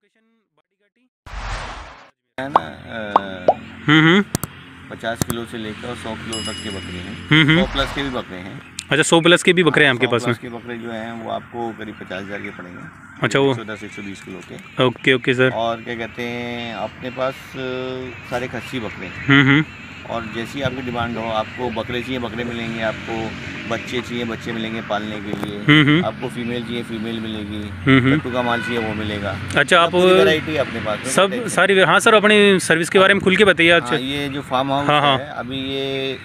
है ना 50 किलो से लेकर 100 किलो तक के बकरे हैं, 100+ के भी बकरे हैं। अच्छा 100+ के भी बकरे हैं आपके पास में? 100+ के बकरे जो हैं वो आपको करीब 50,000 के पड़ेंगे। अच्छा वो 110-120 किलो के। Okay okay sir. और क्या कहते हैं अपने पास सारे खस्सी बकरे हैं और जैसी आपकी डिमांड हो, आपको बकरे चाहिए बकरे मिलेंगे, आपको बच्चे चाहिए बच्चे मिलेंगे पालने के लिए, आपको फीमेल चाहिए फीमेल मिलेगी, कट्टू का माल चाहिए वो मिलेगा। अच्छा आप वैरायटी अपने पास सब सारी। हाँ सर अपनी सर्विस के बारे में खुल के बताइए। अच्छा ये जो फार्म हाउस है अभी ये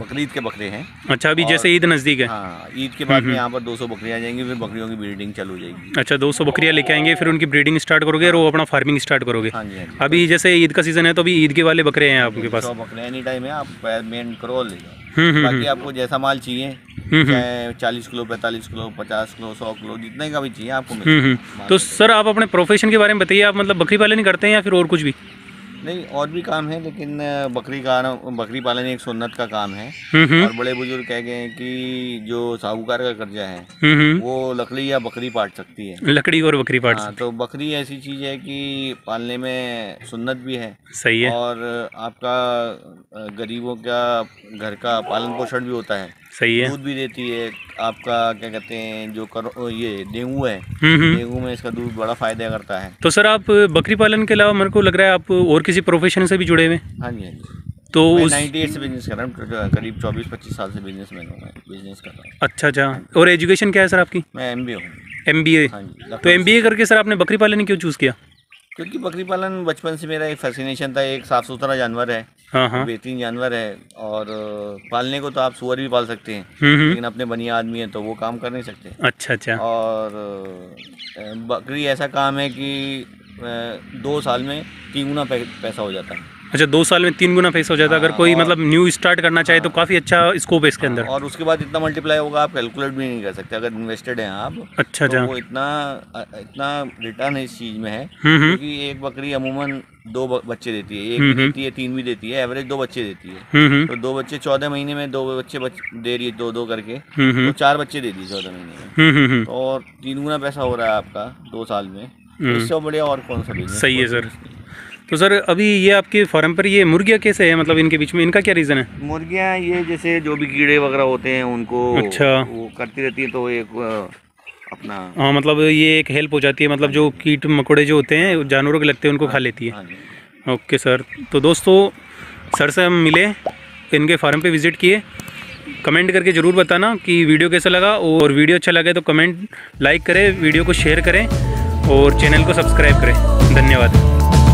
बकरीद के बकरे हैं। अच्छा अभी जैसे ईद नजदीक है। हाँ ईद के बाद में यहाँ पर 200 बकरियाँ आ जाएंगी, फिर बकरियों की ब्रीडिंग चालू हो जाएगी। अच्छा 200 बकरियाँ लेके आएंगे फिर उनकी ब्रीडिंग स्टार्ट करोगे और वो अपना फार्मिंग स्टार्ट करोगे। हाँ जी। अभी जैसे ईद का सीजन है तो अभी ईद के वाले बकरे हैं आपके पास? 100 बकरे एनी टाइम है, आप पेमेंट करो ले जाओ। बाकी आपको जैसा माल चाहिए, 40 किलो 45 किलो 50 किलो 100 किलो जितने का भी चाहिए आपको। तो सर आप अपने प्रोफेशन के बारे में बताइए, आप मतलब बकरी पालन करते हैं या फिर और कुछ भी? नहीं और भी काम है लेकिन बकरी पालन एक सुन्नत का काम है। और बड़े बुजुर्ग कह गए हैं कि जो साहूकार का कर्जा है वो लकड़ी या बकरी पाट सकती है, लकड़ी और बकरी पाट। हाँ तो बकरी ऐसी चीज है कि पालने में सुन्नत भी है। सही है। और आपका गरीबों का घर का पालन पोषण भी होता है। सही है। दूध भी देती है आपका क्या कहते हैं जो करो ये डेंगू है, डेंगू में इसका दूध बड़ा फायदा करता है। तो सर आप बकरी पालन के अलावा मेरे को लग रहा है आप और किसी प्रोफेशन से भी जुड़े हुए? हाँ जी हाँ जी। तो 98 से बिजनेस कर रहा हूँ, करीब 24-25 साल से बिजनेस कर रहा हूँ। अच्छा। और एजुकेशन क्या है सर आपकी? मैं MBA हूँ। MBA। तो MBA करके सर आपने बकरी पालन क्यों चूज़ किया? क्योंकि बकरी पालन बचपन से मेरा एक फैसिनेशन था। एक साफ़ सुथरा जानवर है, बेहतरीन जानवर है और पालने को तो आप सुअर भी पाल सकते हैं लेकिन अपने बनिया आदमी है तो वो काम कर नहीं सकते। अच्छा। और बकरी ऐसा काम है कि 2 साल में 3 गुना पैसा हो जाता है। अच्छा 2 साल में 3 गुना पैसा हो जाता है। अगर कोई मतलब न्यू स्टार्ट करना चाहे तो काफ़ी अच्छा स्कोप है इसके अंदर। और उसके बाद इतना मल्टीप्लाई होगा आप कैलकुलेट भी नहीं कर सकते अगर इन्वेस्टेड हैं आप। अच्छा तो वो इतना रिटर्न इस चीज़ में है क्योंकि एक बकरी अमूमन 2 बच्चे देती है, 1 भी देती है 3 भी देती है, एवरेज 2 बच्चे देती है। तो 2 बच्चे 14 महीने में 2 बच्चे दे रही है, 2-2 करके तो 4 बच्चे दे दी 14 महीने में और 3 गुना पैसा हो रहा है आपका 2 साल में। इससे बढ़िया और कौन सा बिजनेस? सही है सर। तो सर अभी ये आपके फार्म पर ये मुर्गियाँ कैसे हैं, मतलब इनके बीच में इनका क्या रीज़न है? मुर्गियाँ ये जैसे जो भी कीड़े वगैरह होते हैं उनको वो करती रहती है तो एक अपना हाँ मतलब ये एक हेल्प हो जाती है, मतलब जो कीट मकोड़े जो होते हैं जानवरों के लगते हैं उनको खा लेती है। Okay sir. तो दोस्तों सर से हम मिले, इनके फार्म पर विज़िट किए। कमेंट करके ज़रूर बताना कि वीडियो कैसा लगा और वीडियो अच्छा लगे तो कमेंट लाइक करें, वीडियो को शेयर करें और चैनल को सब्सक्राइब करें। धन्यवाद।